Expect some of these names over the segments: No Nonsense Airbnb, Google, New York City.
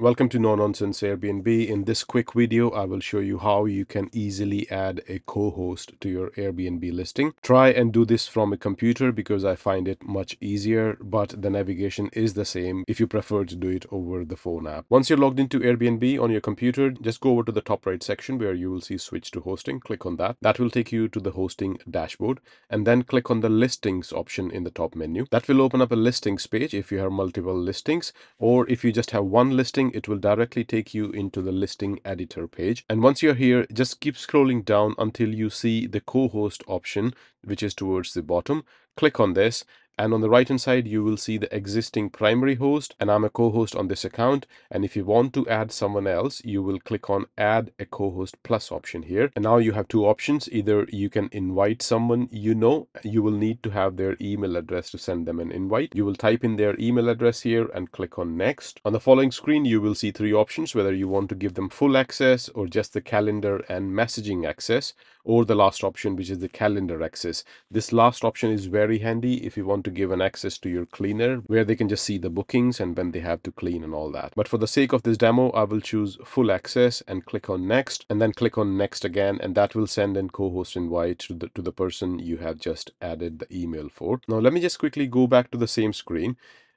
Welcome to No Nonsense Airbnb. In this quick video, I will show you how you can easily add a co-host to your Airbnb listing. Try and do this from a computer because I find it much easier, but the navigation is the same if you prefer to do it over the phone app. Once you're logged into Airbnb on your computer, just go over to the top right section where you will see switch to hosting. Click on that. That will take you to the hosting dashboard, and then click on the listings option in the top menu. That will open up a listings page if you have multiple listings, or if you just have one listing, it will directly take you into the listing editor page. And once you're here, just keep scrolling down until you see the co-host option, which is towards the bottom. Click on this, and on the right hand side you will see the existing primary host, and I'm a co-host on this account. And if you want to add someone else, you will click on add a co-host plus option here, and now you have two options. Either you can invite someone, you will need to have their email address to send them an invite. You will type in their email address here and click on next. On the following screen you will see three options: whether you want to give them full access, or just the calendar and messaging access, or the last option, which is the calendar access. This last option is very handy if you want to give an access to your cleaner, where they can just see the bookings and when they have to clean and all that. But for the sake of this demo, I will choose full access and click on next, and then click on next again, and that will send in co-host invite to the person you have just added the email for. Now let me just quickly go back to the same screen.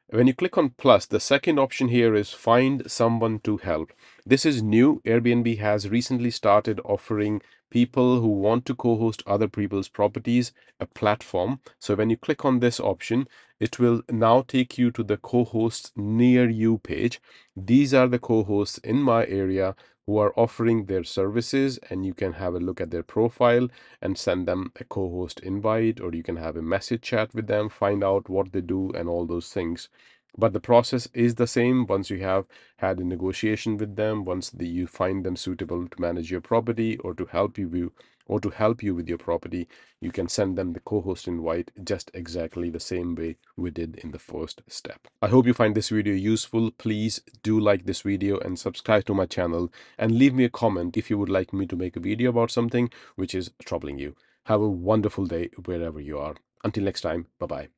When you click on plus, the second option here is find someone to help. This is new. Airbnb has recently started offering people who want to co-host other people's properties a platform. So when you click on this option, it will now take you to the co-hosts near you page. These are the co-hosts in my area who are offering their services, and you can have a look at their profile and send them a co-host invite, or you can have a message chat with them, find out what they do and all those things. But the process is the same. Once you have had a negotiation with them, once you find them suitable to manage your property or to help you with your property, you can send them the co-host invite just exactly the same way we did in the first step. I hope you find this video useful. Please do like this video and subscribe to my channel, and leave me a comment if you would like me to make a video about something which is troubling you. Have a wonderful day wherever you are. Until next time, bye-bye.